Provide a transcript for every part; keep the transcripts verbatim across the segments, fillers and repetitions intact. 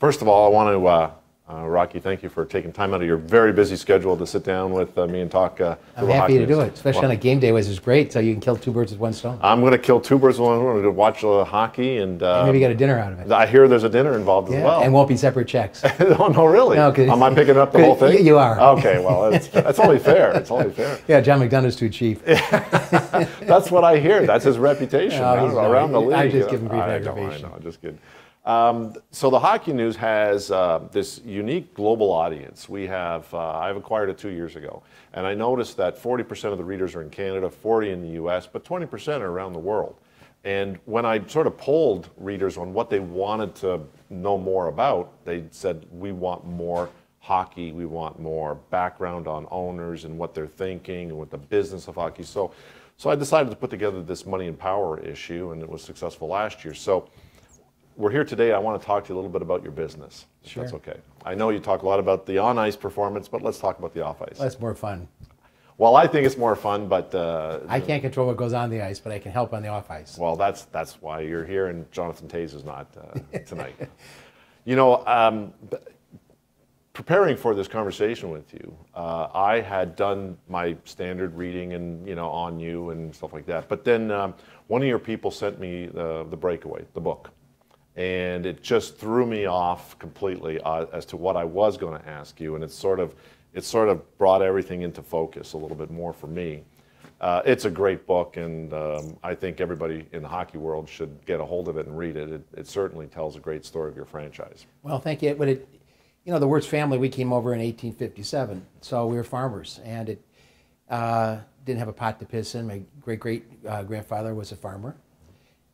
First of all, I want to, uh, uh, Rocky, thank you for taking time out of your very busy schedule to sit down with uh, me and talk. Uh, I'm happy to do it, especially on a game day, which is great. So you can kill two birds with one stone. I'm going to kill two birds with one stone. I'm going to watch uh, hockey and, uh, and maybe get a dinner out of it. I hear there's a dinner involved yeah, as well. And won't be separate checks. no, no, really? No, Am I picking up the whole thing? You are. Okay, well, it's, that's only fair. It's only fair. Yeah, John McDonough's too cheap. That's what I hear. That's his reputation no, right? around no, the league. I just give him brief aggravation. I know, just kidding. Um, so the Hockey News has uh, this unique global audience. We have, uh, I've acquired it two years ago, and I noticed that forty percent of the readers are in Canada, forty in the U S, but twenty percent are around the world. And when I sort of polled readers on what they wanted to know more about, they said, we want more hockey, we want more background on owners and what they're thinking and what the business of hockey. So, so I decided to put together this Money and Power issue, and it was successful last year. So we're here today. I want to talk to you a little bit about your business, if sure. that's okay. I know you talk a lot about the on-ice performance, but let's talk about the off-ice. Well, that's more fun. Well, I think it's more fun, but... Uh, I can't control what goes on the ice, but I can help on the off-ice. Well, that's that's why you're here, and Jonathan Toews is not uh, tonight. You know, um, preparing for this conversation with you, uh, I had done my standard reading and, you know, on you and stuff like that, but then um, one of your people sent me the, the Breakaway, the book. And it just threw me off completely uh, as to what I was going to ask you, and it's sort of, it sort of brought everything into focus a little bit more for me. Uh, it's a great book, and um, I think everybody in the hockey world should get a hold of it and read it. It, it certainly tells a great story of your franchise. Well, thank you. But it, you know, the Wirtz family, we came over in eighteen fifty-seven, so we were farmers, and it uh, didn't have a pot to piss in. My great-great-grandfather uh, was a farmer.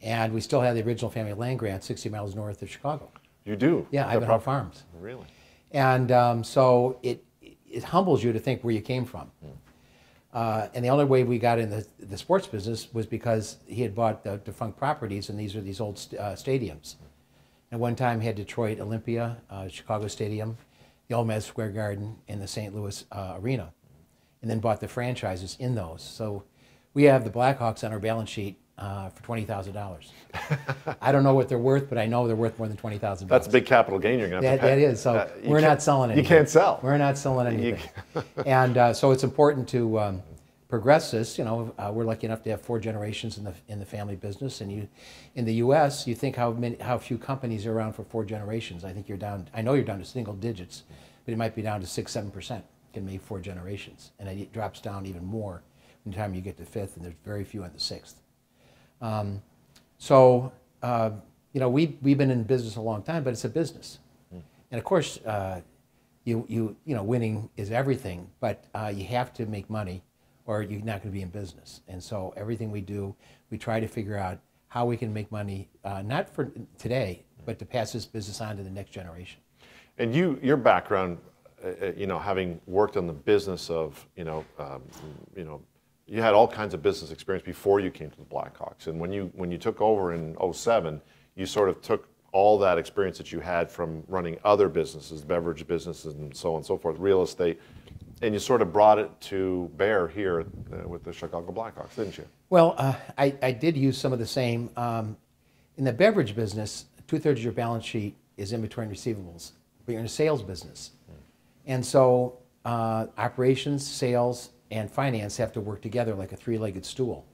And we still have the original family land grant sixty miles north of Chicago. You do? Yeah, Ivanhoe Farms. Really? And um, so it, it humbles you to think where you came from. Mm. Uh, and the only way we got in the, the sports business was because he had bought the defunct properties, and these are these old st uh, stadiums. And one time he had Detroit Olympia, uh, Chicago Stadium, the old Madison Square Garden, and the Saint Louis uh, Arena. And then bought the franchises in those. So we have the Blackhawks on our balance sheet Uh, for twenty thousand dollars. I don't know what they're worth, but I know they're worth more than twenty thousand dollars. That's a big capital gain you're going to have to pay. That is, so uh, we're not selling anything. You can't sell. We're not selling anything. And uh, so it's important to um, progress this. You know, uh, we're lucky enough to have four generations in the in the family business. And you, in the U S, you think how many, how few companies are around for four generations. I think you're down, I know you're down to single digits, but it might be down to six, seven percent can make four generations. And it drops down even more by the time you get to fifth, and there's very few on the sixth. Um, so, uh, you know, we, we've been in business a long time, but it's a business. Mm. And of course, uh, you, you, you know, winning is everything, but uh, you have to make money or you're not going to be in business. And so everything we do, we try to figure out how we can make money, uh, not for today, but to pass this business on to the next generation. And you, your background, uh, you know, having worked on the business of, you know, um, you know, you had all kinds of business experience before you came to the Blackhawks. And when you, when you took over in oh seven, you sort of took all that experience that you had from running other businesses, beverage businesses and so on and so forth, real estate, and you sort of brought it to bear here with the Chicago Blackhawks, didn't you? Well, uh, I, I did use some of the same. Um, in the beverage business, two-thirds of your balance sheet is inventory and receivables, but you're in a sales business. Mm. And so uh, operations, sales, and finance have to work together like a three-legged stool.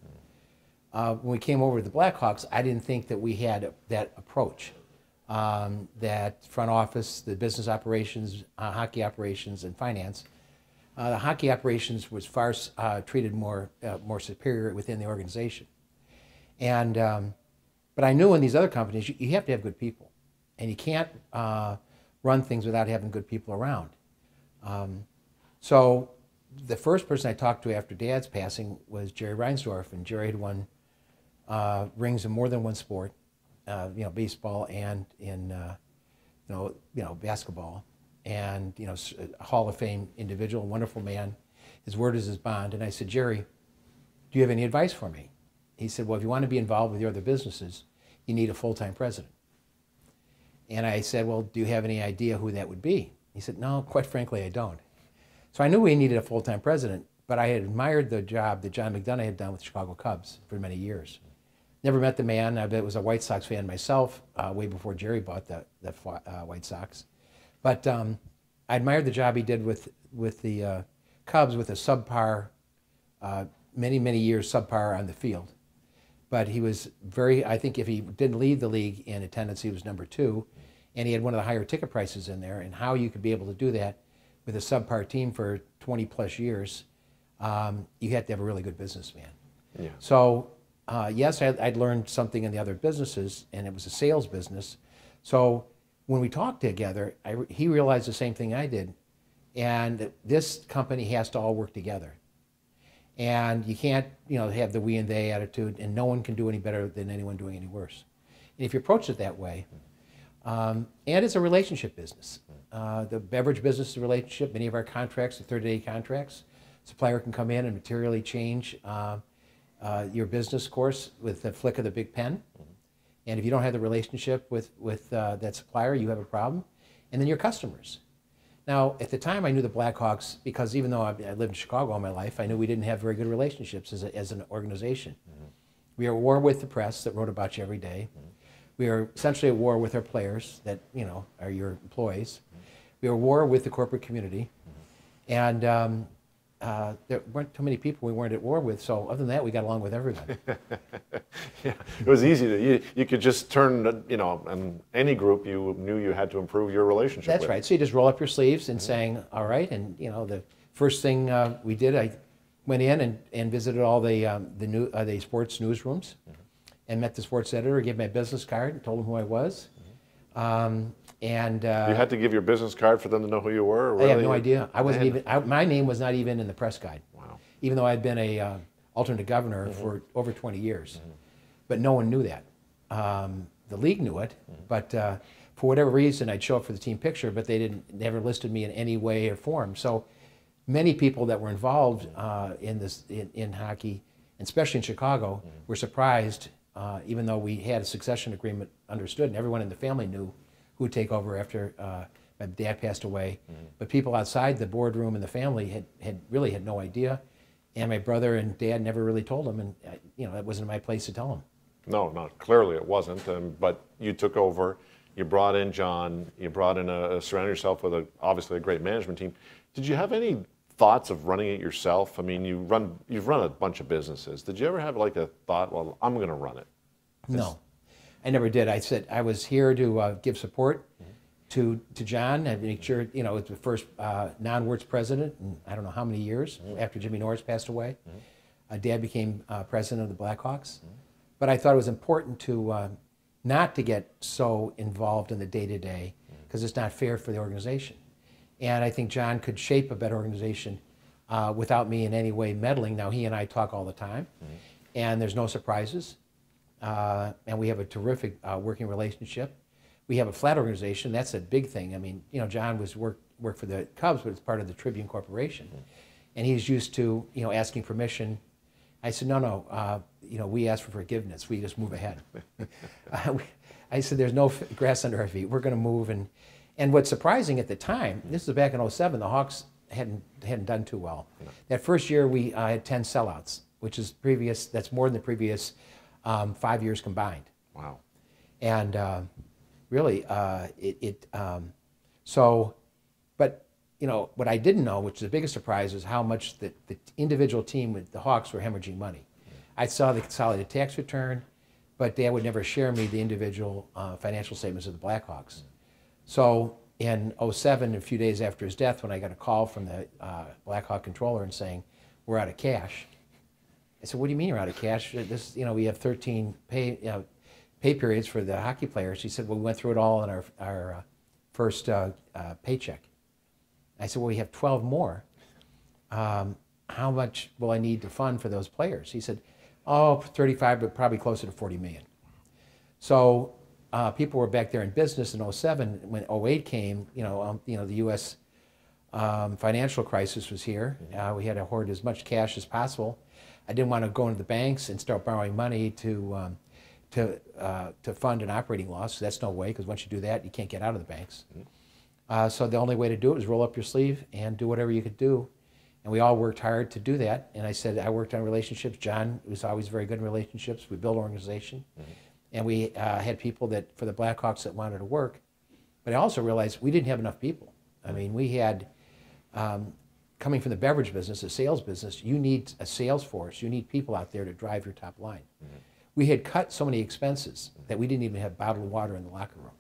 Uh, when we came over to the Blackhawks, I didn't think that we had that approach, um, that front office, the business operations, uh, hockey operations, and finance. Uh, the hockey operations was far uh, treated more, uh, more superior within the organization. And, um, but I knew in these other companies, you, you have to have good people. And you can't uh, run things without having good people around. Um, so, the first person I talked to after Dad's passing was Jerry Reinsdorf, and Jerry had won uh, rings in more than one sport, uh, you know, baseball and in, uh, you know, you know, basketball, and you know, a Hall of Fame individual, wonderful man. His word is his bond. And I said, Jerry, do you have any advice for me? He said, well, if you want to be involved with your other businesses, you need a full-time president. And I said, well, do you have any idea who that would be? He said, no, quite frankly, I don't. So I knew we needed a full-time president, but I had admired the job that John McDonough had done with the Chicago Cubs for many years. Never met the man. I was a White Sox fan myself, uh, way before Jerry bought the, the uh, White Sox. But um, I admired the job he did with, with the uh, Cubs with a subpar, uh, many, many years subpar on the field. But he was very, I think if he didn't lead the league in attendance, he was number two. And he had one of the higher ticket prices in there. And how you could be able to do that with a subpar team for twenty plus years, um, you had to have a really good businessman. Yeah. So uh, yes, I, I'd learned something in the other businesses, and it was a sales business. So when we talked together, I, he realized the same thing I did. And this company has to all work together. And you can't, you know, have the we and they attitude, and no one can do any better than anyone doing any worse. And if you approach it that way, um, and it's a relationship business. Uh, the beverage business is a relationship. Many of our contracts are thirty-day contracts. Supplier can come in and materially change uh, uh, your business course with the flick of the big pen. And if you don't have the relationship with, with uh, that supplier, you have a problem. And then your customers. Now, at the time, I knew the Blackhawks because even though I lived in Chicago all my life, I knew we didn't have very good relationships as, a, as an organization. Mm-hmm. We were at war with the press that wrote about you every day. Mm-hmm. We were essentially at war with our players that, you know, are your employees. Mm-hmm. We were at war with the corporate community. Mm-hmm. And um, uh, there weren't too many people we weren't at war with, so other than that, we got along with everybody. Yeah, it was easy. To, you, you could just turn, you know, and any group you knew you had to improve your relationship That's with. Right. So you just roll up your sleeves and mm-hmm. saying, all right, and, you know, the first thing uh, we did, I went in and, and visited all the, um, the, new, uh, the sports newsrooms mm-hmm. and met the sports editor, gave my business card, and told him who I was. Mm-hmm. um, And, uh, you had to give your business card for them to know who you were? Really? I have no idea. I wasn't even, I, my name was not even in the press guide. Wow. Even though I'd been an uh, alternate governor mm-hmm. for over twenty years. Mm-hmm. But no one knew that. Um, the league knew it, mm-hmm. but uh, for whatever reason, I'd show up for the team picture, but they didn't, never listed me in any way or form. So many people that were involved uh, in, this, in, in hockey, especially in Chicago, mm-hmm. were surprised, uh, even though we had a succession agreement understood and everyone in the family knew who would take over after uh, my dad passed away. Mm-hmm. But people outside the boardroom and the family had, had really had no idea. And my brother and dad never really told them. And, I, you know, it wasn't my place to tell them. No, no, clearly it wasn't. Um, but you took over. You brought in John. You brought in a, a surround yourself with, a, obviously, a great management team. Did you have any thoughts of running it yourself? I mean, you run, you've run a bunch of businesses. Did you ever have, like, a thought, well, I'm going to run it? It's, no. I never did. I said I was here to uh, give support mm-hmm. to to John and make sure, you know, it's the first uh, non-Wirtz president in I don't know how many years mm-hmm. after Jimmy Norris passed away. Mm-hmm. uh, Dad became uh, president of the Blackhawks. Mm-hmm. But I thought it was important to uh, not to get so involved in the day-to-day because mm-hmm. it's not fair for the organization. And I think John could shape a better organization uh, without me in any way meddling. Now, he and I talk all the time, mm-hmm. and there's no surprises. Uh, and we have a terrific uh, working relationship. We have a flat organization. That's a big thing. I mean, you know, John was worked worked for the Cubs, but it's part of the Tribune Corporation, mm-hmm. and he's used to, you know, asking permission. I said, no, no, uh, you know, we ask for forgiveness. We just move ahead. uh, we, I said, there's no f grass under our feet. We're going to move. And and what's surprising at the time, mm-hmm. this is back in oh seven, the Hawks hadn't hadn't done too well. Yeah. That first year we uh, had ten sellouts, which is previous. That's more than the previous. Um, five years combined. Wow. And uh, really, uh, it, it um, so, but, you know, what I didn't know, which is the biggest surprise, is how much the, the individual team with the Hawks were hemorrhaging money. Yeah. I saw the consolidated tax return, but Dad would never share me the individual uh, financial statements of the Blackhawks. Yeah. So in oh seven, a few days after his death, when I got a call from the uh, Blackhawk controller and saying, we're out of cash, I said, what do you mean you're out of cash? This, you know, we have thirteen pay, you know, pay periods for the hockey players. She said, well, we went through it all in our, our uh, first uh, uh, paycheck. I said, well, we have twelve more. Um, how much will I need to fund for those players? He said, oh, thirty-five, but probably closer to forty million. So uh, people were back there in business in oh seven. When oh eight came, you know, um, you know the U S um, financial crisis was here. Uh, we had to hoard as much cash as possible. I didn't want to go into the banks and start borrowing money to um, to uh, to fund an operating loss. That's no way, because once you do that, you can't get out of the banks. Mm-hmm. uh, so the only way to do it was roll up your sleeve and do whatever you could do. And we all worked hard to do that. And I said, I worked on relationships. John was always very good in relationships. We built an organization. Mm-hmm. And we uh, had people that, for the Blackhawks, that wanted to work. But I also realized we didn't have enough people. I mean, we had, um, coming from the beverage business, a sales business, you need a sales force. You need people out there to drive your top line. Mm-hmm. We had cut so many expenses that we didn't even have bottled water in the locker room.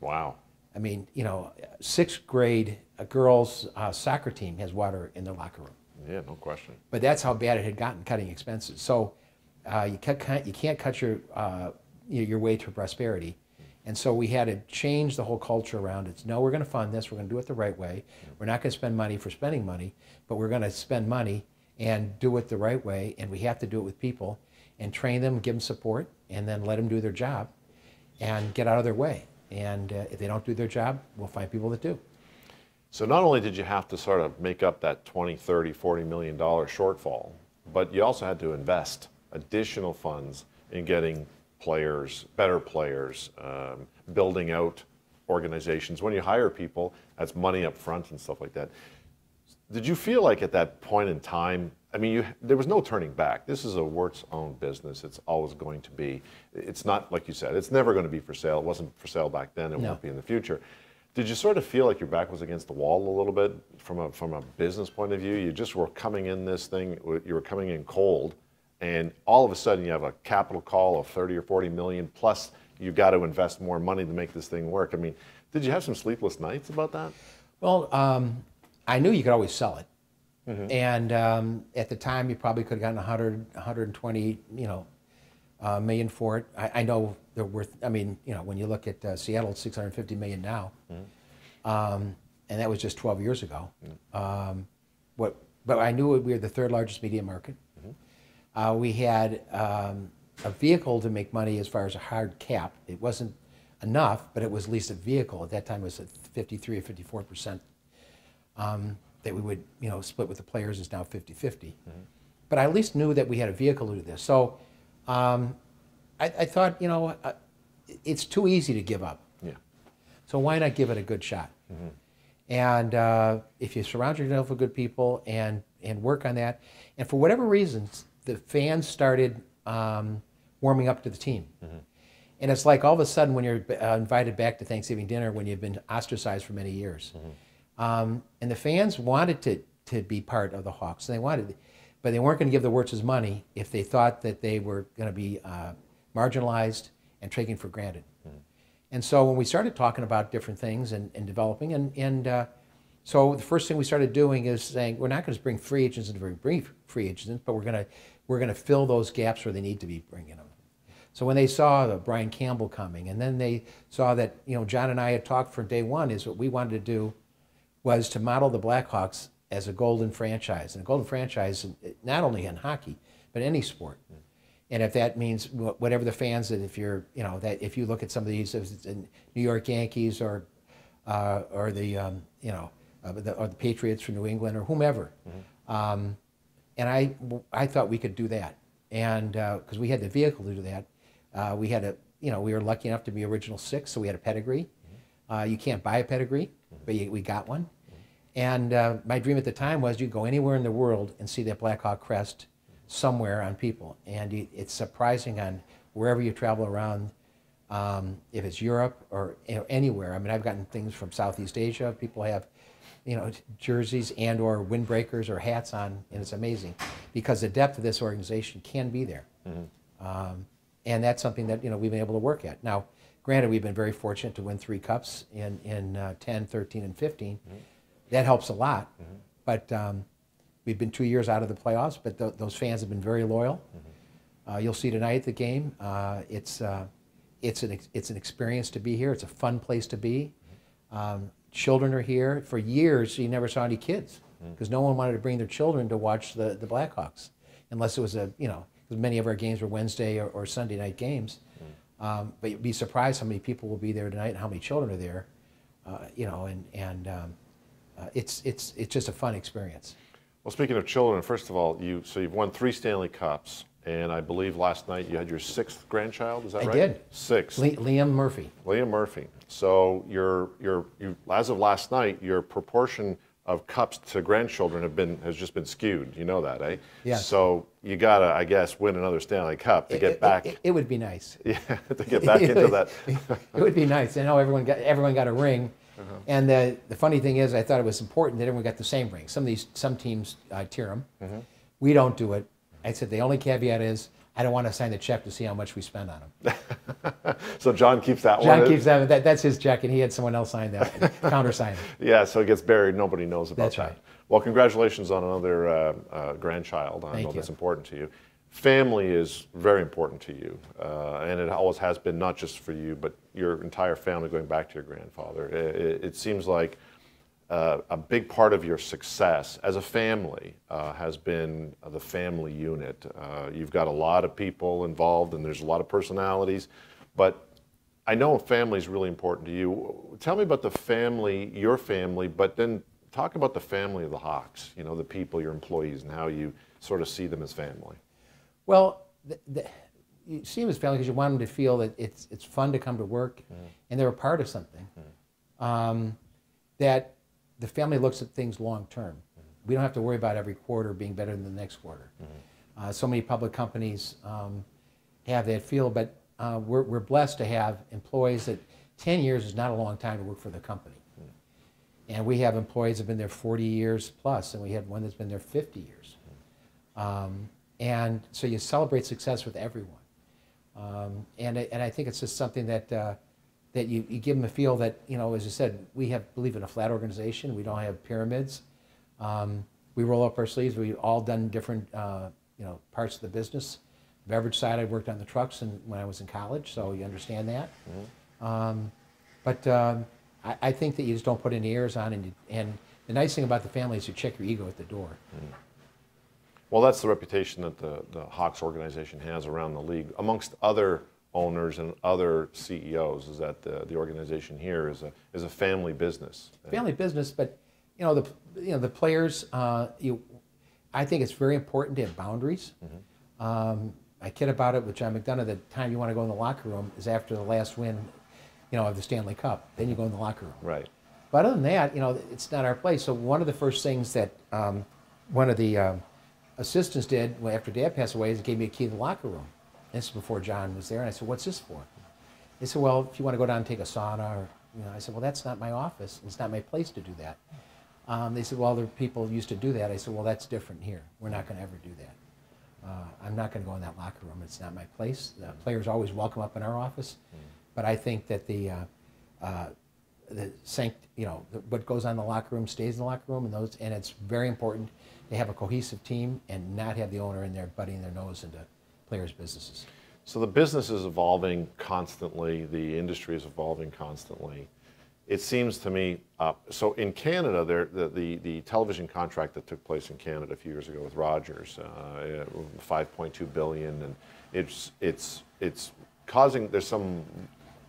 Wow. I mean, you know, sixth grade a girls' uh, soccer team has water in their locker room. Yeah, no question. But that's how bad it had gotten, cutting expenses. So uh, you, cut, you can't cut your, uh, your way to prosperity. And so we had to change the whole culture around. It's, no, we're going to fund this. We're going to do it the right way. We're not going to spend money for spending money, but we're going to spend money and do it the right way. And we have to do it with people and train them, give them support, and then let them do their job and get out of their way. And uh, if they don't do their job, we'll find people that do. So not only did you have to sort of make up that twenty, thirty, forty million dollar shortfall, but you also had to invest additional funds in getting players, better players, um, building out organizations. When you hire people, that's money up front and stuff like that. Did you feel like at that point in time, I mean, you, there was no turning back. This is a Wirtz-owned business. It's always going to be. It's not, like you said, it's never going to be for sale. It wasn't for sale back then. It no. won't be in the future. Did you sort of feel like your back was against the wall a little bit from a, from a business point of view? You just were coming in this thing, you were coming in cold, and all of a sudden you have a capital call of thirty or forty million, plus you've got to invest more money to make this thing work. I mean, did you have some sleepless nights about that? Well, um, I knew you could always sell it. Mm-hmm. And um, at the time, you probably could have gotten a hundred, a hundred twenty, you know, uh, million for it. I, I know they're worth. I mean, you know, when you look at uh, Seattle, six hundred fifty million now, mm-hmm. um, and that was just twelve years ago. Mm-hmm. um, what? But I knew we were the third largest media market. Mm-hmm. uh, we had um, a vehicle to make money as far as a hard cap. It wasn't enough, but it was at least a vehicle. At that time, it was at fifty-three or fifty-four percent. Um, that we would, you know, split with the players is now fifty fifty. Mm-hmm. But I at least knew that we had a vehicle to do this. So um, I, I thought, you know, uh, it's too easy to give up. Yeah. So why not give it a good shot? Mm-hmm. And uh, if you surround yourself with good people and, and work on that, and for whatever reasons, the fans started um, warming up to the team. Mm-hmm. And it's like all of a sudden when you're uh, invited back to Thanksgiving dinner when you've been ostracized for many years. Mm-hmm. Um, and the fans wanted to, to be part of the Hawks, and they wanted, but they weren't going to give the Wirtz's money if they thought that they were going to be uh, marginalized and taken for granted. Mm-hmm. And so when we started talking about different things and, and developing, and, and uh, so the first thing we started doing is saying, we're not going to bring free agents in to bring free agents, but we're going to we're going to fill those gaps where they need to be bringing them. So when they saw the Brian Campbell coming, and then they saw that, you know, John and I had talked from day one is what we wanted to do was to model the Blackhawks as a golden franchise. And a golden franchise, not only in hockey, but any sport. Mm. And if that means whatever the fans, that if you're, you know, that if you look at some of these New York Yankees or, uh, or the, um, you know, uh, the, or the Patriots from New England or whomever. Mm. Um, and I, I thought we could do that. And because uh, we had the vehicle to do that, uh, we had a, you know, we were lucky enough to be Original Six, so we had a pedigree. Mm. Uh, you can't buy a pedigree. But we got one. And uh, my dream at the time was you go anywhere in the world and see that Blackhawk crest somewhere on people. And it's surprising on wherever you travel around, um, if it's Europe or, you know, anywhere. I mean, I've gotten things from Southeast Asia. People have, you know, jerseys and or windbreakers or hats on, and it's amazing because the depth of this organization can be there. Mm-hmm. um, and that's something that, you know, we've been able to work at. Now, granted, we've been very fortunate to win three cups in, in uh, ten, thirteen, and fifteen. Mm-hmm. That helps a lot. Mm-hmm. But um, we've been two years out of the playoffs, but th those fans have been very loyal. Mm-hmm. uh, you'll see tonight at the game. Uh, it's, uh, it's, an ex it's an experience to be here. It's a fun place to be. Mm-hmm. um, children are here. For years, you never saw any kids because mm-hmm. no one wanted to bring their children to watch the, the Blackhawks unless it was a, you know, because many of our games were Wednesday or, or Sunday night games. Um, but you'd be surprised how many people will be there tonight and how many children are there, uh, you know, and, and um, uh, it's, it's, it's just a fun experience. Well, speaking of children, first of all, you, so you've won three Stanley Cups, and I believe last night you had your sixth grandchild, is that I right? I did. Sixth. Le Liam Murphy. Liam Murphy. So you're, you're, you, as of last night, your proportion of cups to grandchildren have been has just been skewed. You know that, eh? Yeah. So you gotta, I guess, win another Stanley Cup to it, get it, back. It, it would be nice. Yeah, to get back into that. It would be nice. I know everyone got everyone got a ring, uh-huh. and the the funny thing is, I thought it was important that everyone got the same ring. Some of these some teams uh, tier them. Mm-hmm. We don't do it. I said the only caveat is, I don't want to sign the check to see how much we spend on him. So John keeps that John one. John keeps that, that. That's his check, and he had someone else sign that, countersign it. Yeah, so it gets buried. Nobody knows about that's that. Right. Well, congratulations on another uh, uh, grandchild. I Thank know you. That's important to you. Family is very important to you, uh, and it always has been, not just for you, but your entire family going back to your grandfather. It, it, it seems like uh, a big part of your success as a family uh, has been the family unit. Uh, you've got a lot of people involved, and there's a lot of personalities, but I know family is really important to you. Tell me about the family, your family, but then talk about the family of the Hawks, you know, the people, your employees, and how you sort of see them as family. Well, the, the, you see them as family because you want them to feel that it's, it's fun to come to work, mm. and they're a part of something. Mm. Um, that the family looks at things long term. Mm-hmm. We don't have to worry about every quarter being better than the next quarter. Mm-hmm. uh, so many public companies um, have that feel, but uh, we're, we're blessed to have employees that ten years is not a long time to work for the company. Mm-hmm. And we have employees that have been there forty years plus, and we had one that's been there fifty years. Mm-hmm. um, and so you celebrate success with everyone. Um, and, and I think it's just something that uh, that you, you give them a feel that, you know, as you said, we have, believe in a flat organization. We don't have pyramids. Um, we roll up our sleeves. We've all done different, uh, you know, parts of the business. The beverage side, I worked on the trucks and when I was in college, so you understand that. Mm-hmm. um, but um, I, I think that you just don't put any airs on, and, you, and the nice thing about the family is you check your ego at the door. Mm-hmm. Well, that's the reputation that the, the Hawks organization has around the league, amongst other owners and other C E Os, is that the, the organization here is a is a family business. Family business, but you know the you know the players. Uh, you, I think it's very important to have boundaries. Mm-hmm. um, I kid about it with John McDonough. The time you want to go in the locker room is after the last win, you know, of the Stanley Cup. Then you go in the locker room. Right. But other than that, you know, it's not our place. So one of the first things that um, one of the um, assistants did after Dad passed away is gave me a key to the locker room. This is before John was there, and I said, "What's this for?" They said, "Well, if you want to go down and take a sauna, or you know," I said, "Well, that's not my office. It's not my place to do that." Um, they said, "Well, there are people who used to do that." I said, "Well, that's different here. We're not going to ever do that. Uh, I'm not going to go in that locker room. It's not my place. The players are always welcome up in our office, but I think that the uh, uh, the sanct, you know, the, what goes on in the locker room stays in the locker room, and those, and it's very important to have a cohesive team and not have the owner in there butting their nose into." Players' businesses. So the business is evolving constantly. The industry is evolving constantly. It seems to me, uh, so in Canada, there, the, the, the television contract that took place in Canada a few years ago with Rogers, uh, five point two billion dollars, and it's, it's, it's causing, there's some,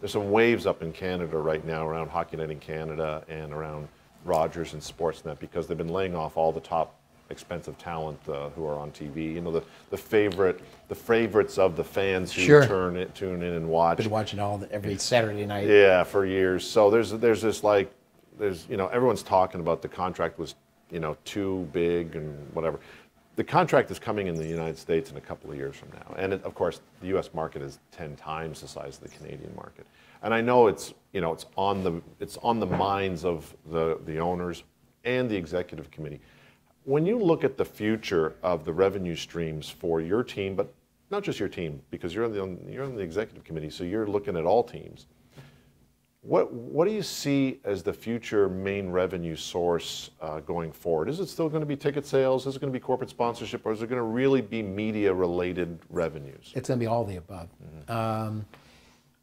there's some waves up in Canada right now around Hockey Night in Canada and around Rogers and Sportsnet, because they've been laying off all the top expensive talent uh, who are on T V, you know, the the favorite, the favorites of the fans who sure. turn it, tune in and watch. Been watching all the, every Saturday night. Yeah, for years. So there's there's this like, there's you know everyone's talking about the contract was you know too big and whatever. The contract is coming in the United States in a couple of years from now, and it, of course the U S market is ten times the size of the Canadian market. And I know it's you know it's on the it's on the minds of the the owners and the executive committee. When you look at the future of the revenue streams for your team, but not just your team, because you're on the, you're on the executive committee, so you're looking at all teams, what, what do you see as the future main revenue source uh, going forward? Is it still going to be ticket sales? Is it going to be corporate sponsorship? Or is it going to really be media-related revenues? It's going to be all the above. Mm-hmm. um,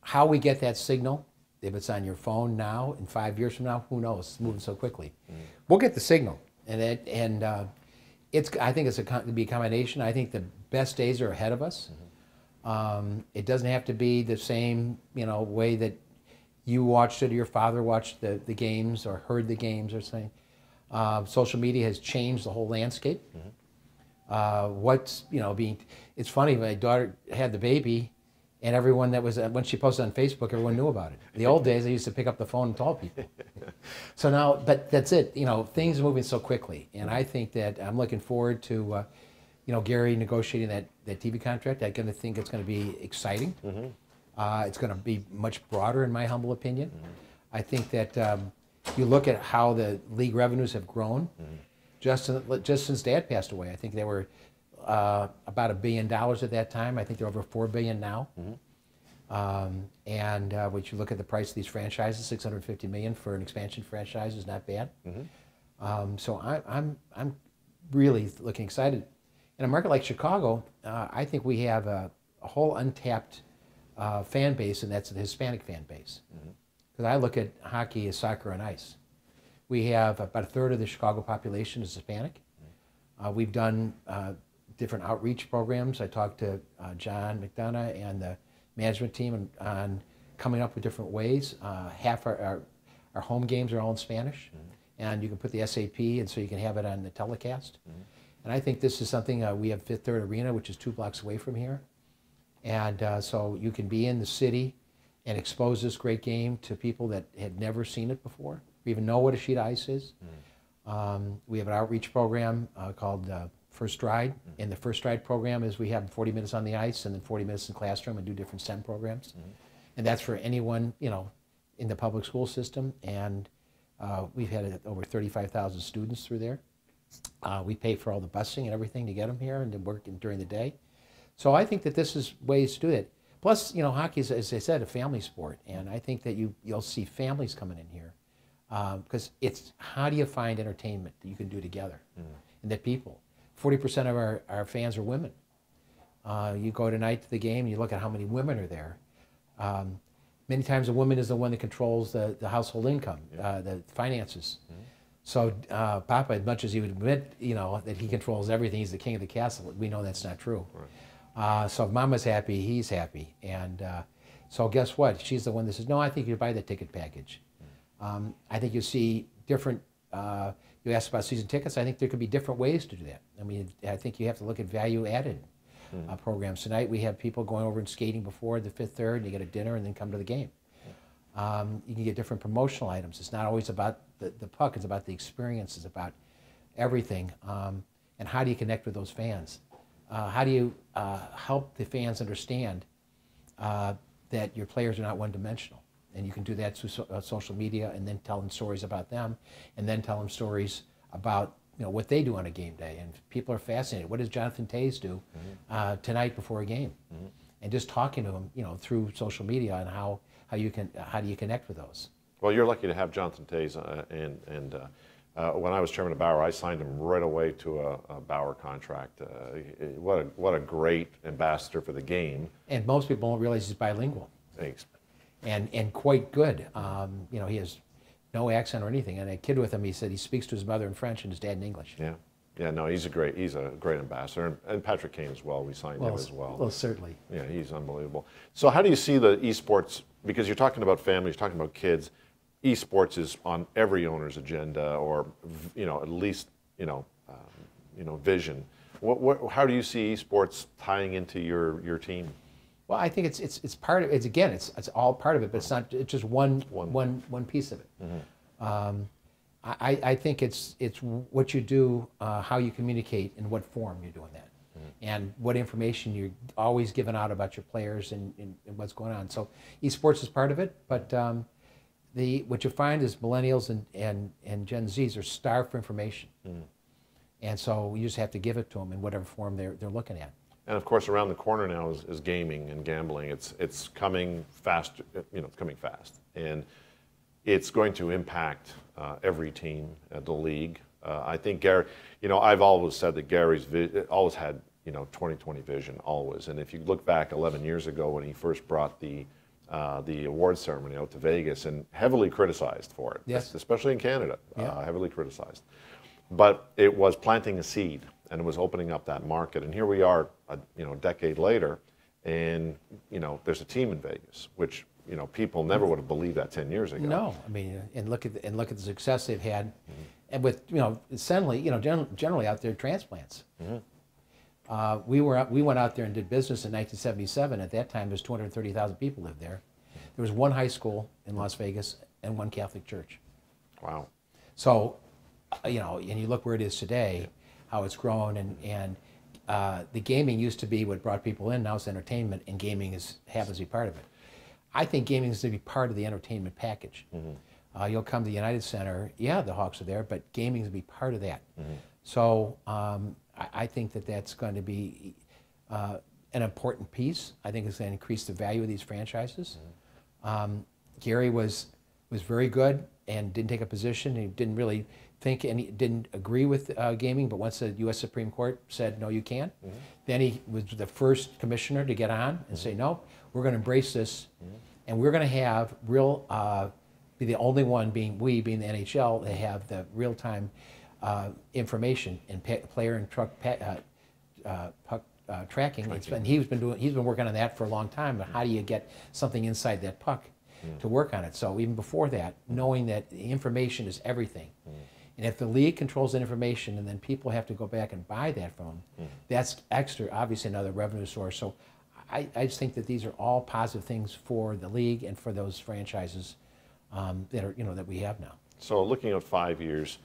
how we get that signal, if it's on your phone now and five years from now, who knows? It's moving so quickly. Mm-hmm. We'll get the signal. And it, and uh, it's I think it's a going to be a combination. I think the best days are ahead of us. Mm-hmm. um, it doesn't have to be the same you know way that you watched it, or your father watched the the games, or heard the games, or something. Uh, social media has changed the whole landscape. Mm-hmm. uh, what's you know being it's funny, my daughter had the baby, And everyone that was, when she posted on Facebook, everyone knew about it. The old days, I used to pick up the phone and call people. So now, but that's it. You know, things are moving so quickly. And I think that I'm looking forward to, uh, you know, Gary negotiating that, that T V contract. I gonna think it's going to be exciting. Mm-hmm. uh, it's going to be much broader, in my humble opinion. Mm-hmm. I think that um, you look at how the league revenues have grown. Mm-hmm. just, just since Dad passed away, I think they were... Uh, about a billion dollars at that time. I think they're over four billion now. Mm-hmm. um, and uh, when you look at the price of these franchises, six hundred fifty million dollars for an expansion franchise is not bad. Mm-hmm. um, so I, I'm I'm really looking excited. In a market like Chicago, uh, I think we have a, a whole untapped uh, fan base, and that's the Hispanic fan base. Because mm-hmm. I look at hockey as soccer on ice. We have about a third of the Chicago population is Hispanic. Mm-hmm. uh, we've done uh, different outreach programs. I talked to uh, John McDonough and the management team on, on coming up with different ways. Uh, half our, our, our home games are all in Spanish, mm-hmm. and you can put the S A P, and so you can have it on the telecast. Mm-hmm. And I think this is something, uh, we have Fifth Third Arena, which is two blocks away from here. And uh, so you can be in the city and expose this great game to people that had never seen it before, or even know what a sheet of ice is. Mm-hmm. um, we have an outreach program uh, called uh, First Stride, mm-hmm. and the First Stride program is we have forty minutes on the ice and then forty minutes in the classroom and do different STEM programs. Mm-hmm. And that's for anyone, you know, in the public school system. And uh, we've had over thirty-five thousand students through there. Uh, we pay for all the busing and everything to get them here and to work in, during the day. So I think that this is ways to do it. Plus, you know, hockey is, as I said, a family sport. And I think that you, you'll see families coming in here. Because um, it's, how do you find entertainment that you can do together, mm-hmm. and that people. forty percent of our, our fans are women. Uh, you go tonight to the game, and you look at how many women are there. Um, many times a woman is the one that controls the, the household income, yeah. uh, the finances. Mm-hmm. So uh, Papa, as much as he would admit, you know, that he controls everything, he's the king of the castle, we know that's not true. Right. Uh, so if Mama's happy, he's happy. And uh, so guess what? She's the one that says, no, I think you buy the ticket package. Mm-hmm. um, I think you see different, uh, you asked about season tickets. I think there could be different ways to do that. I mean, I think you have to look at value-added mm-hmm. uh, programs. Tonight we have people going over and skating before the Fifth Third. You get a dinner and then come to the game. Yeah. Um, you can get different promotional items. It's not always about the, the puck. It's about the experience. It's about everything. Um, and how do you connect with those fans? Uh, how do you uh, help the fans understand uh, that your players are not one-dimensional? And you can do that through so, uh, social media, and then tell them stories about them, and then tell them stories about, you know, what they do on a game day. And people are fascinated. What does Jonathan Toews do mm-hmm. uh, tonight before a game? Mm-hmm. And just talking to him, you know, through social media, and how, how you can how do you connect with those? Well, you're lucky to have Jonathan Toews, uh, and and uh, uh, when I was chairman of Bauer, I signed him right away to a, a Bauer contract. Uh, what a what a great ambassador for the game. And most people don't realize he's bilingual. Thanks. And, and quite good. Um, you know, he has no accent or anything. And a kid with him, he said he speaks to his mother in French and his dad in English. Yeah, yeah. No, he's a great, he's a great ambassador, and, and Patrick Kane as well. We signed well, him as well. Well, certainly. Yeah, he's unbelievable. So, how do you see the esports? Because you're talking about families, you're talking about kids. Esports is on every owner's agenda, or you know, at least you know, um, you know, vision. What, what, how do you see esports tying into your your team? Well, I think it's it's it's part of it's again it's it's all part of it, but it's not it's just one one one, one piece of it. Mm-hmm. um, I I think it's it's what you do, uh, how you communicate, in what form you're doing that, mm-hmm. and what information you're always giving out about your players and, and, and what's going on. So esports is part of it, but um, the what you find is millennials and and and Gen Zs are starved for information, mm-hmm. and so you just have to give it to them in whatever form they're they're looking at. And of course, around the corner now is, is gaming and gambling. It's it's coming fast, you know, it's coming fast, and it's going to impact uh, every team at the league. Uh, I think Gary, you know, I've always said that Gary's vi always had, you know, twenty twenty vision always. And if you look back eleven years ago when he first brought the uh, the award ceremony out to Vegas, and heavily criticized for it, yes, especially in Canada, yeah. uh, heavily criticized. But it was planting a seed, and it was opening up that market. And here we are, a, you know, a decade later, and you know, there's a team in Vegas, which you know, people never would have believed that ten years ago. No, I mean, and look at the, and look at the success they've had, mm-hmm. and with you know, suddenly, you know, gen generally out there transplants. Mm-hmm. Uh, we were we went out there and did business in nineteen seventy-seven. At that time, there was two hundred thirty thousand people lived there. There was one high school in Las Vegas and one Catholic church. Wow. So, you know, and you look where it is today, yeah. how it's grown, and and uh, the gaming used to be what brought people in. Now it's entertainment, and gaming is happens to be part of it. I think gaming is to be part of the entertainment package. Mm-hmm. uh, you'll come to the United Center, yeah, the Hawks are there, but gaming is to be part of that. Mm-hmm. So um, I, I think that that's going to be uh, an important piece. I think it's going to increase the value of these franchises. Mm-hmm. um, Gary was was very good and didn't take a position. He didn't really think and he didn't agree with uh, gaming, but once the U S Supreme Court said, no, you can't, mm-hmm. then he was the first commissioner to get on and mm-hmm. say, no, we're going to embrace this, mm-hmm. and we're going to have real, uh, be the only one, being we, being the N H L, that have the real-time uh, information and pa player and truck pa uh, uh, puck uh, tracking. tracking. It's been, he's been doing, he's been working on that for a long time, but mm-hmm. how do you get something inside that puck mm-hmm. to work on it? So even before that, knowing that the information is everything. Mm-hmm. And if the league controls that information and then people have to go back and buy that phone, mm-hmm. that's extra, obviously another revenue source. So I, I just think that these are all positive things for the league and for those franchises um, that are, you know, that we have now. So looking at five years,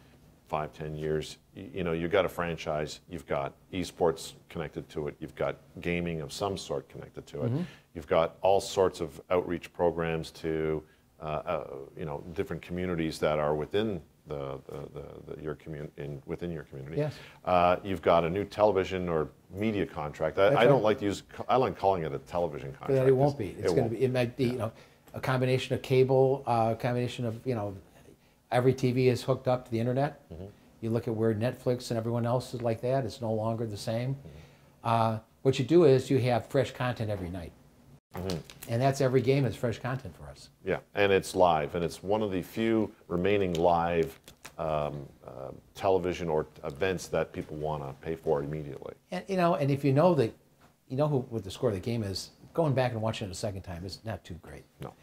five, ten years, you, you know, you've got a franchise, you've got esports connected to it, you've got gaming of some sort connected to it, mm-hmm. you've got all sorts of outreach programs to, uh, uh, you know, different communities that are within the, the, the, the your community, within your community. Yes. Uh, you've got a new television or media contract. I, I don't right. like to use, I like calling it a television contract. But it won't be. It's it, gonna won't. Be, it might be, yeah. you know, a combination of cable, a uh, combination of, you know, every T V is hooked up to the internet. Mm-hmm. You look at where Netflix and everyone else is like that, it's no longer the same. Mm-hmm. uh, what you do is you have fresh content every night. Mm-hmm. And that's every game is fresh content for us. Yeah, and it's live, and it's one of the few remaining live um, uh, television or events that people want to pay for immediately. And you know, and if you know that, you know who what the score of the game is, going back and watching it a second time is not too great. No.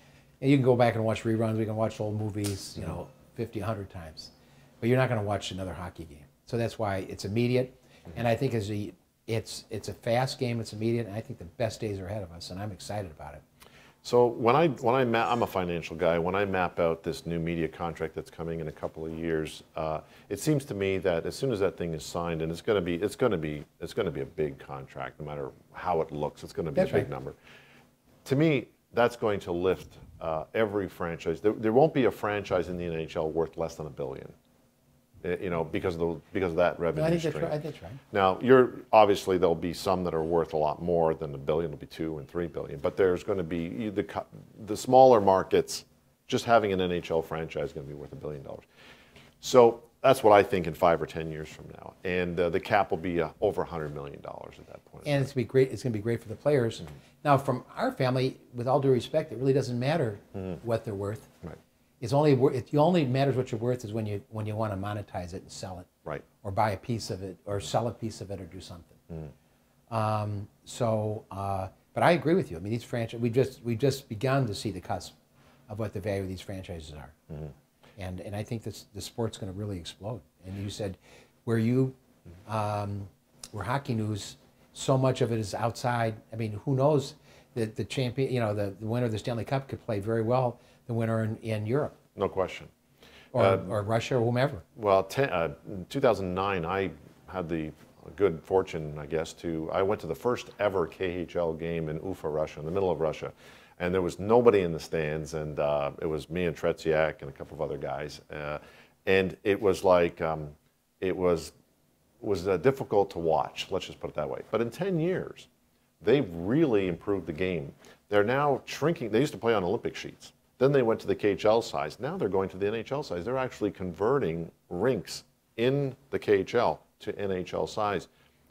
And you can go back and watch reruns. We can watch old movies, you know, fifty, a hundred times, but you're not going to watch another hockey game. So that's why it's immediate, mm-hmm. and I think as the It's, it's a fast game, it's immediate, and I think the best days are ahead of us, and I'm excited about it. So when I, when I map, I'm a financial guy, when I map out this new media contract that's coming in a couple of years, uh, it seems to me that as soon as that thing is signed, and it's gonna be, it's gonna be, it's gonna be a big contract, no matter how it looks, it's gonna be that's a big right. number. To me, that's going to lift uh, every franchise. There, there won't be a franchise in the N H L worth less than a billion. You know, because of the because of that revenue no, I think stream. That's right. I think that's right. Now, you're obviously there'll be some that are worth a lot more than a billion. It'll be two and three billion. But there's going to be the the smaller markets. Just having an N H L franchise is going to be worth a billion dollars. So that's what I think in five or ten years from now, and uh, the cap will be uh, over a hundred million dollars at that point. And it's going to be great. It's going to be great for the players. Mm-hmm. Now, from our family, with all due respect, it really doesn't matter mm-hmm. what they're worth. Right. It's only it only matters what you're worth is when you when you want to monetize it and sell it, right? Or buy a piece of it, or sell a piece of it, or do something. Mm. Um, so, uh, but I agree with you. I mean, these franchise we just we just begun to see the cusp of what the value of these franchises are, mm-hmm. and and I think this the sport's going to really explode. And you said, where you, um, where Hockey News, so much of it is outside. I mean, who knows that the champion, you know, the, the winner of the Stanley Cup could play very well. The winner in, in Europe. No question. Or, uh, or Russia or whomever. Well, ten, uh, in two thousand nine, I had the good fortune, I guess, to, I went to the first ever K H L game in Ufa, Russia, in the middle of Russia. And there was nobody in the stands, and uh, it was me and Tretiak and a couple of other guys. Uh, and it was like, um, it was, was uh, difficult to watch, let's just put it that way. But in ten years, they've really improved the game. They're now shrinking, they used to play on Olympic sheets. Then they went to the K H L size. Now they're going to the N H L size. They're actually converting rinks in the K H L to N H L size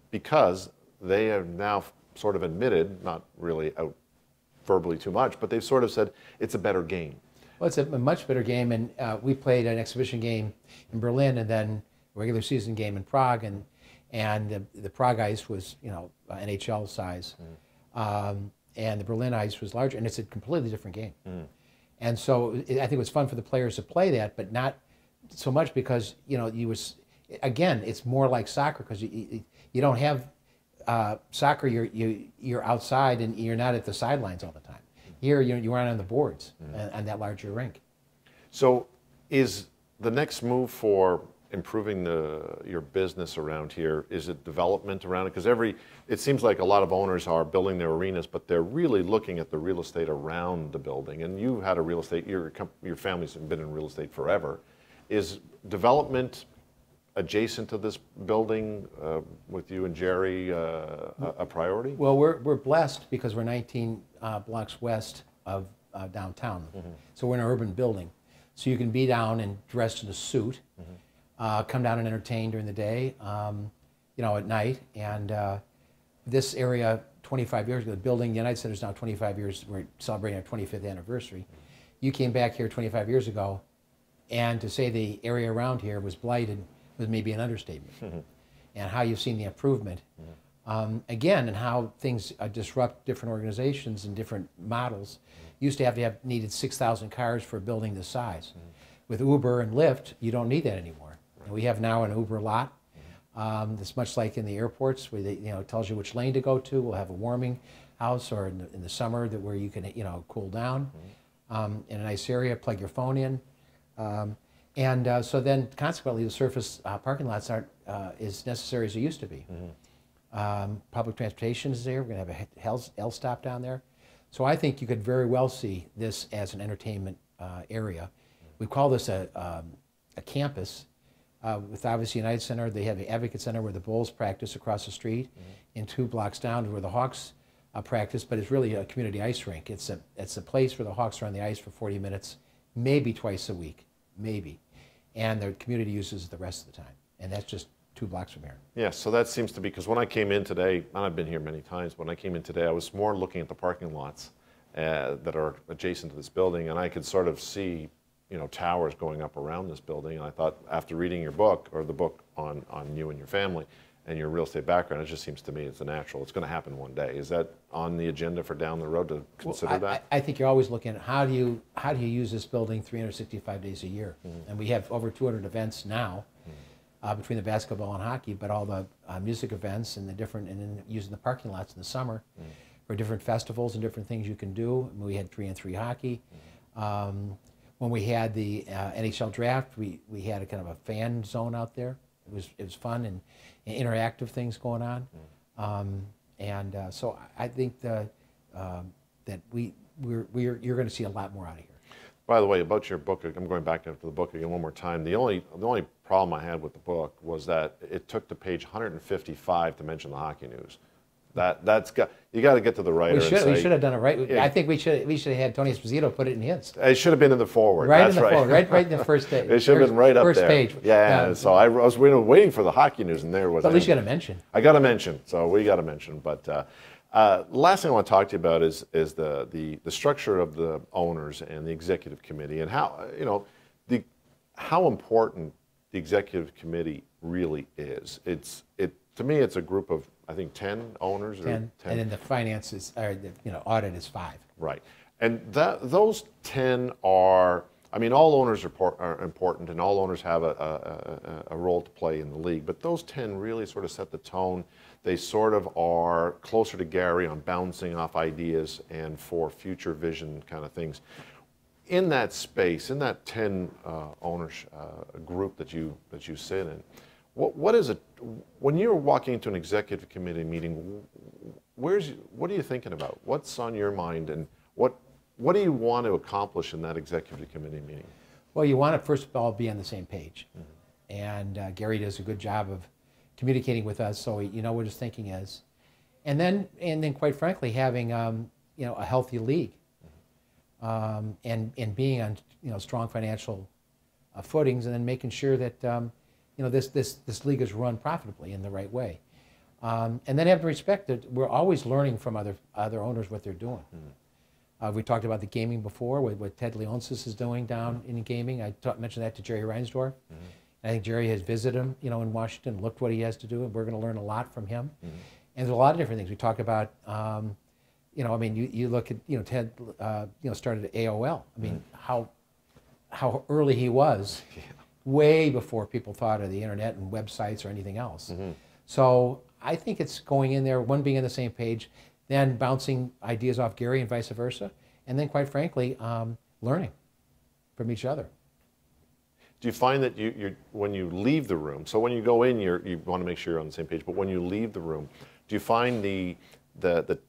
because they have now sort of admitted, not really out verbally too much, but they've sort of said it's a better game. Well, it's a much better game, and uh, we played an exhibition game in Berlin and then a regular season game in Prague, and and the, the Prague ice was, you know, N H L size, mm. um, and the Berlin ice was larger, and it's a completely different game. Mm. And so it, I think it was fun for the players to play that, but not so much because, you know, you was, again, it's more like soccer because you, you, you don't have uh, soccer, you're, you, you're outside and you're not at the sidelines all the time. Here, you, you aren't on the boards mm-hmm. on, on that larger rink. So is the next move for improving the, your business around here, is it development around it? Because every, it seems like a lot of owners are building their arenas, but they're really looking at the real estate around the building. And you've had a real estate, your, your family's been in real estate forever. Is development adjacent to this building uh, with you and Jerry uh, a, a priority? Well, we're, we're blessed because we're nineteen uh, blocks west of uh, downtown. Mm-hmm. So we're in an urban building. So you can be down and dressed to the suit, mm-hmm. uh, come down and entertain during the day, um, you know, at night. And uh, this area, twenty-five years ago, the building, the United Center is now twenty-five years, we're celebrating our twenty-fifth anniversary. You came back here twenty-five years ago, and to say the area around here was blighted was maybe an understatement. Mm-hmm. And how you've seen the improvement. Mm-hmm. um, again, and how things uh, disrupt different organizations and different models. Used to have to have needed six thousand cars for a building this size. Mm-hmm. With Uber and Lyft, you don't need that anymore. Right. And we have now an Uber lot. Mm-hmm. um, it's much like in the airports, where they, you know, it tells you which lane to go to. We'll have a warming house, or in the, in the summer, that where you can, you know, cool down mm-hmm. um, in a nice area, plug your phone in, um, and uh, so then consequently the surface uh, parking lots aren't uh, as necessary as it used to be. Mm-hmm. um, public transportation is there. We're going to have a L stop down there. So I think you could very well see this as an entertainment uh, area. We call this a, um, a campus uh, with obviously United Center. They have the Advocate Center where the Bulls practice across the street, mm-hmm. and two blocks down where the Hawks uh, practice, but it's really a community ice rink. It's a, it's a place where the Hawks are on the ice for forty minutes, maybe twice a week, maybe. And the community uses it the rest of the time. And that's just two blocks from here. Yeah, so that seems to be, because when I came in today, and I've been here many times, when I came in today, I was more looking at the parking lots uh, that are adjacent to this building, and I could sort of see, you know, towers going up around this building. And I thought, after reading your book, or the book on, on you and your family, and your real estate background, it just seems to me it's a natural, it's going to happen one day. Is that on the agenda for down the road to consider? Well, I, that? I, I think you're always looking at how do you, how do you use this building three hundred sixty-five days a year? Mm-hmm. And we have over two hundred events now, mm-hmm. Uh, between the basketball and hockey, but all the uh, music events and the different, and then using the parking lots in the summer mm. for different festivals and different things you can do. I mean, we had three and three hockey. Mm. Um, when we had the uh, N H L draft, we we had a kind of a fan zone out there. It was it was fun and, and interactive things going on, mm. um, and uh, so I think the, uh, that we we're, we're you're going to see a lot more out of here. By the way, about your book, I'm going back to the book again one more time. The only the only problem I had with the book was that it took to page one hundred fifty-five to mention the Hockey News. That that's got you got to get to the writer. We should and say, we should have done it right. Yeah. I think we should we should have had Tony Esposito put it in his. It should have been in the foreword. Right that's in the right. forward, right right in the first page. It should have been right up first there. First page. Yeah. Um, so I was waiting for the Hockey News, and there was. But at least you got a mention. I got a mention. So we got a mention, but. Uh, Uh, last thing I want to talk to you about is is the, the the structure of the owners and the executive committee, and how you know the how important the executive committee really is. It's it to me it's a group of I think ten owners. Ten, or ten. And then the finances or the, you know audit is five. Right, and that those ten are. I mean, all owners are, are important, and all owners have a, a, a role to play in the league. But those ten really sort of set the tone. They sort of are closer to Gary on bouncing off ideas and for future vision kind of things. In that space, in that ten uh, owners uh, group that you that you sit in, what what is it when you're walking into an executive committee meeting? Where's what are you thinking about? What's on your mind, and what? What do you want to accomplish in that executive committee meeting? Well, you want to first of all be on the same page. Mm-hmm. And uh, Gary does a good job of communicating with us, so you know what his thinking is. And then, and then quite frankly, having um, you know, a healthy league, mm-hmm. um, and, and being on you know, strong financial uh, footings, and then making sure that um, you know, this, this, this league is run profitably in the right way. Um, and then have to respect that we're always learning from other, other owners what they're doing. Mm-hmm. Uh, we talked about the gaming before, with what Ted Leonsis is doing down in gaming. I ta mentioned that to Jerry Reinsdorf. Mm-hmm. I think Jerry has visited him, you know, in Washington, looked what he has to do, and we're going to learn a lot from him. Mm-hmm. And there's a lot of different things we talk about. Um, you know, I mean, you, you look at, you know, Ted, uh, you know, started at A O L. I mean, mm-hmm. how how early he was, yeah. way before people thought of the internet and websites or anything else. Mm-hmm. So I think it's going in there, one being on the same page, then bouncing ideas off Gary and vice versa, and then quite frankly, um, learning from each other. Do you find that you, you're, when you leave the room, so when you go in, you're, you want to make sure you're on the same page, but when you leave the room, do you find the, the, the,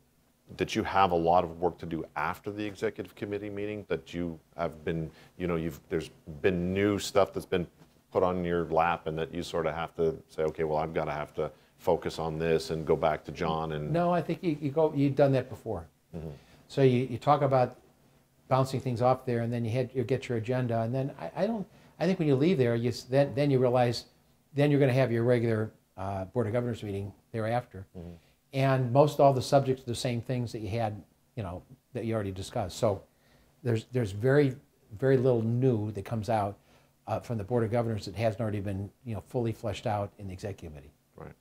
that you have a lot of work to do after the executive committee meeting, that you have been, you know, you've, there's been new stuff that's been put on your lap and that you sort of have to say, okay, well, I've got to have to focus on this and go back to John and... No, I think you, you go, you've done that before. Mm-hmm. So you, you talk about bouncing things off there and then you, had, you get your agenda and then I, I don't... I think when you leave there, you, then, then you realize then you're going to have your regular uh, Board of Governors meeting thereafter. Mm-hmm. And most all the subjects are the same things that you had, you know, that you already discussed. So there's, there's very, very little new that comes out uh, from the Board of Governors that hasn't already been, you know, fully fleshed out in the Executive Committee. Right.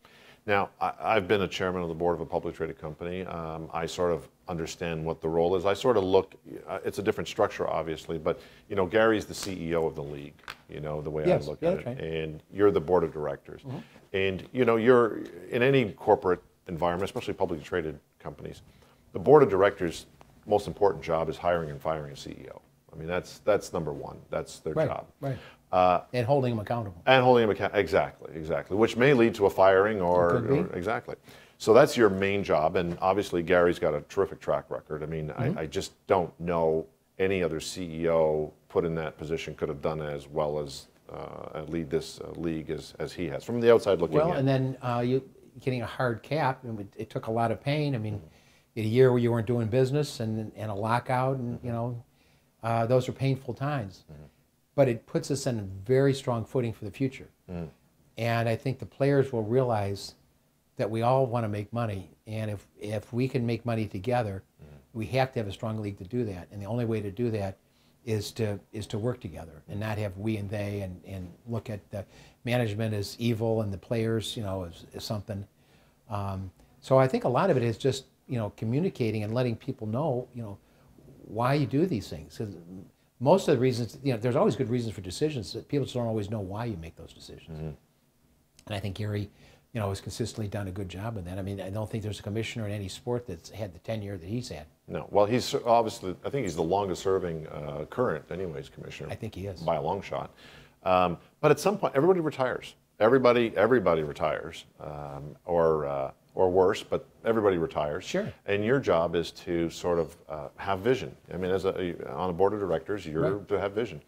Now, I, I've been a chairman of the board of a publicly traded company. Um, I sort of understand what the role is. I sort of look, uh, it's a different structure, obviously, but, you know, Gary's the C E O of the league, you know, the way yes, I look yeah, at it. Right. And you're the board of directors. Mm-hmm. And, you know, you're in any corporate environment, especially publicly traded companies, the board of directors' most important job is hiring and firing a C E O. I mean, that's, that's number one. That's their right, job. Right. Uh, and holding them accountable. And holding them accountable, exactly, exactly, which may lead to a firing or, or, exactly. So that's your main job, and obviously Gary's got a terrific track record. I mean, mm-hmm. I, I just don't know any other C E O put in that position could have done as well as uh, lead this uh, league as, as he has, from the outside looking in. Well, and then uh, you getting a hard cap, and it took a lot of pain. I mean, mm-hmm. a year where you weren't doing business and, and a lockout, and mm-hmm. you know, uh, those are painful times. Mm-hmm. But it puts us in a very strong footing for the future. Mm. And I think the players will realize that we all want to make money. And if, if we can make money together, mm. we have to have a strong league to do that. And the only way to do that is to, is to work together and not have we and they and, and look at the management as evil and the players, you know, as, as something. Um, so I think a lot of it is just, you know, communicating and letting people know, you know, why you do these things. Most of the reasons, you know, there's always good reasons for decisions that people just don't always know why you make those decisions. Mm-hmm. And I think Gary, you know, has consistently done a good job in that. I mean, I don't think there's a commissioner in any sport that's had the tenure that he's had. No, well, he's obviously, I think he's the longest serving uh, current, anyways, commissioner. I think he is. By a long shot. Um, but at some point, everybody retires. Everybody, everybody retires, um, or, uh, or worse, but everybody retires. Sure. And your job is to sort of uh, have vision. I mean, as a, on a board of directors, you're right. to have vision.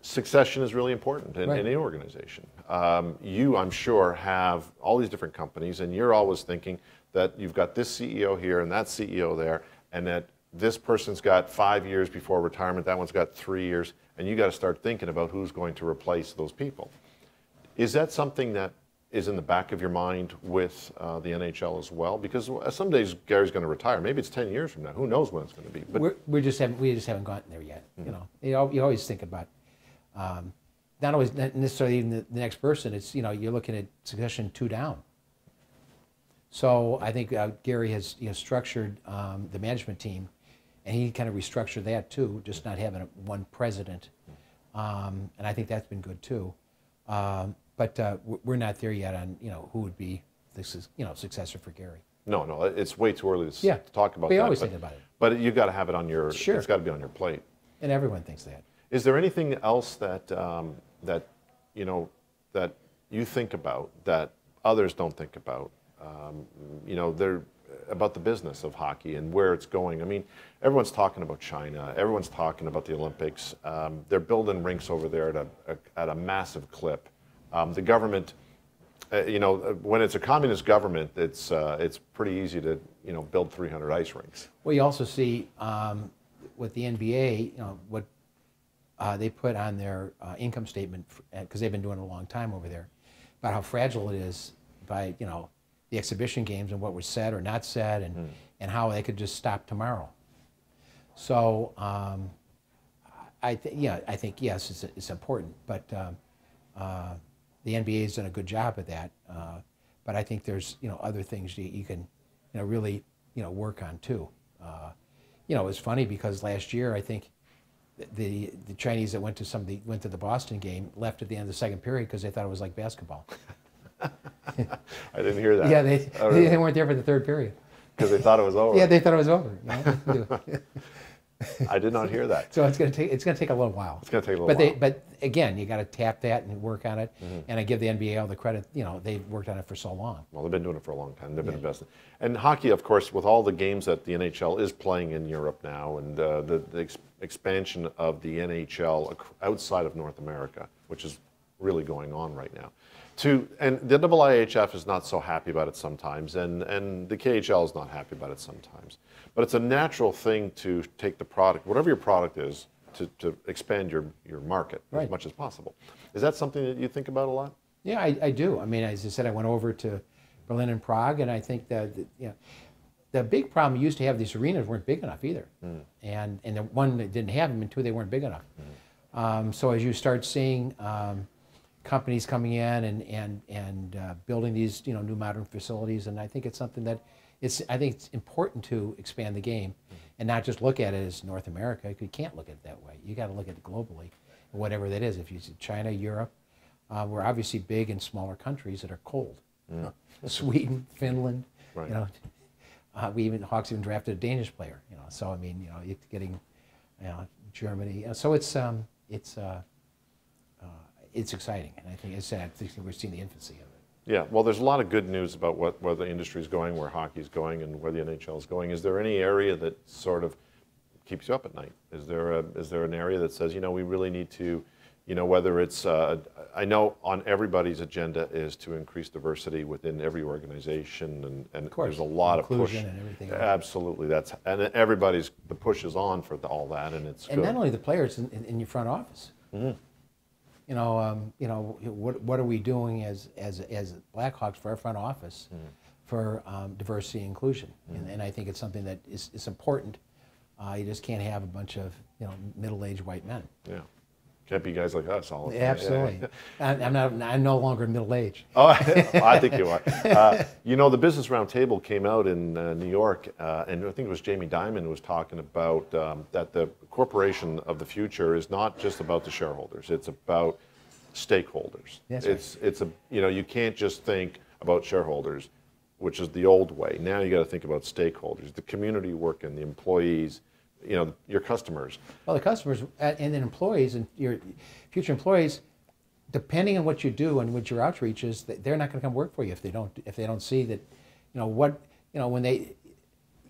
Succession is really important in, right. in any organization. Um, you, I'm sure, have all these different companies, and you're always thinking that you've got this C E O here and that C E O there, and that this person's got five years before retirement, that one's got three years, and you got to start thinking about who's going to replace those people. Is that something that is in the back of your mind with uh, the N H L as well? Because some days Gary's going to retire. Maybe it's ten years from now. Who knows when it's going to be? But we're, we're just haven't we just haven't gotten there yet. Mm-hmm. You know, you know, you always think about um, not always not necessarily even the, the next person. It's you know you're looking at succession two down. So I think uh, Gary has you know, structured um, the management team, and he kind of restructured that too, just not having a, one president, um, and I think that's been good too. Um, But uh, we're not there yet on you know who would be the you know successor for Gary. No, no, it's way too early to, yeah. to talk about we that. We always but, think about it. But you've got to have it on your. Sure. It's got to be on your plate. And everyone thinks that. Is there anything else that um, that you know that you think about that others don't think about? Um, you know, they're about the business of hockey and where it's going. I mean, everyone's talking about China. Everyone's talking about the Olympics. Um, they're building rinks over there at a, a at a massive clip. Um, the government, uh, you know, when it's a communist government, it's uh, it's pretty easy to you know build three hundred ice rinks. Well, you also see um, with the N B A, you know, what uh, they put on their uh, income statement because they've been doing it a long time over there, about how fragile it is by you know the exhibition games and what was said or not said and mm. and how they could just stop tomorrow. So um, I th yeah, I think yes, it's it's important, but. Um, uh, The N B A has done a good job of that, uh, but I think there's you know other things you, you can you know really you know work on too. Uh, you know, it's funny because last year I think the the Chinese that went to some of the, went to the Boston game left at the end of the second period because they thought it was like basketball. I didn't hear that. Yeah, they, oh, really? They weren't there for the third period. Because they thought it was over. Yeah, they thought it was over. No? I did not hear that. So it's going to take it's going to take a little while. It's going to take a little but while. They, but again, you got to tap that and work on it. Mm-hmm. And I give the N B A all the credit. You know, they've worked on it for so long. Well, they've been doing it for a long time. They've been yeah. investing. And hockey, of course, with all the games that the N H L is playing in Europe now, and uh, the, the ex expansion of the N H L outside of North America, which is really going on right now. To, and the I I H F is not so happy about it sometimes, and, and the K H L is not happy about it sometimes. But it's a natural thing to take the product, whatever your product is, to, to expand your, your market right. as much as possible. Is that something that you think about a lot? Yeah, I, I do. I mean, as I said, I went over to Berlin and Prague, and I think that, that you know, the big problem used to have these arenas weren't big enough either. Mm. And, and the one, that didn't have them, and two, they weren't big enough. Mm. Um, so as you start seeing um, companies coming in and and and uh, building these you know new modern facilities, and I think it's something that it's I think it's important to expand the game, and not just look at it as North America. You can't look at it that way. You got to look at it globally, whatever that is. If you see China, Europe, uh, we're obviously big in smaller countries that are cold. Yeah. Sweden, Finland, right. you know, uh, we even Hawks even drafted a Danish player. You know, so I mean you know it's getting, you know, Germany. So it's um it's. Uh, It's exciting, and I think it's sad. I think we're seeing the infancy of it. Yeah, well, there's a lot of good news about what, where the industry's going, where hockey's going, and where the N H L's going. Is there any area that sort of keeps you up at night? Is there a, is there an area that says, you know, we really need to, you know, whether it's, uh, I know on everybody's agenda is to increase diversity within every organization, and, and of course, there's a lot inclusion of push. And everything. Absolutely, that's, and everybody's, the push is on for the, all that, and it's and good. Not only the players in, in, in your front office. Mm-hmm. You know, um, you know, what what are we doing as as as Blackhawks for our front office mm. for um, diversity and inclusion? Mm. And, and I think it's something that is is important. Uh, you just can't have a bunch of you know middle-aged white men. Yeah, can't be guys like us all. Absolutely, yeah. I'm not. I'm no longer middle-aged. Oh, I think you are. Uh, you know, the Business Roundtable came out in uh, New York, uh, and I think it was Jamie Dimon was talking about um, that the corporation of the future is not just about the shareholders. It's about stakeholders. That's it's right. it's a you know you can't just think about shareholders, which is the old way. Now you got to think about stakeholders, the community work and the employees, you know your customers. Well, the customers and then employees and your future employees, depending on what you do and what your outreach is, they're not going to come work for you if they don't if they don't see that, you know what you know when they,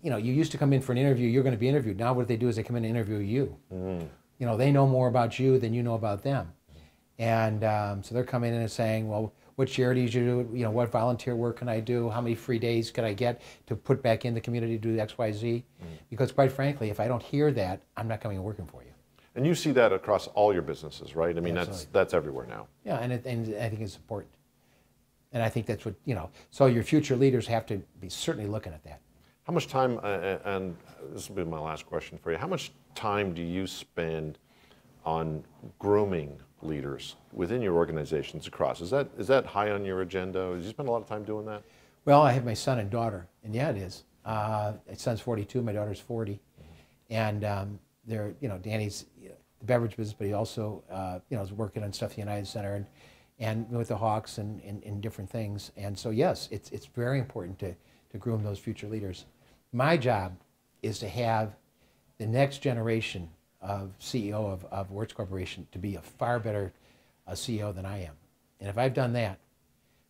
you know you used to come in for an interview, you're going to be interviewed. Now what they do is they come in and interview you. Mm. You know they know more about you than you know about them. And um, so they're coming in and saying, well, what charities you do, you know, what volunteer work can I do? How many free days can I get to put back in the community to do X, Y, Z? Mm. Because quite frankly, if I don't hear that, I'm not coming and working for you. And you see that across all your businesses, right? I mean, yeah, that's that's everywhere now. Yeah, and, it, and I think it's important. And I think that's what, you know, so your future leaders have to be certainly looking at that. How much time, uh, and this will be my last question for you, how much time do you spend on grooming leaders within your organizations across? Is that is that high on your agenda? Do you spend a lot of time doing that? Well, I have my son and daughter, and yeah, it is. Uh, my son's forty-two, my daughter's forty, mm-hmm. and um, they're you know Danny's the beverage business, but he also uh, you know is working on stuff at the United Center and and with the Hawks and, and and different things. And so yes, it's it's very important to to groom those future leaders. My job is to have the next generation of C E O of, of Wirtz Corporation to be a far better uh, C E O than I am. And if I've done that,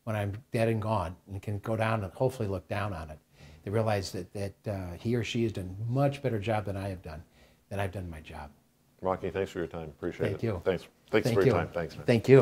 when I'm dead and gone, and can go down and hopefully look down on it, they realize that, that uh, he or she has done a much better job than I have done, than I've done my job. Rocky, thanks for your time. Appreciate it. Thank you. Thanks, thanks for your time. Thanks, man. Thank you.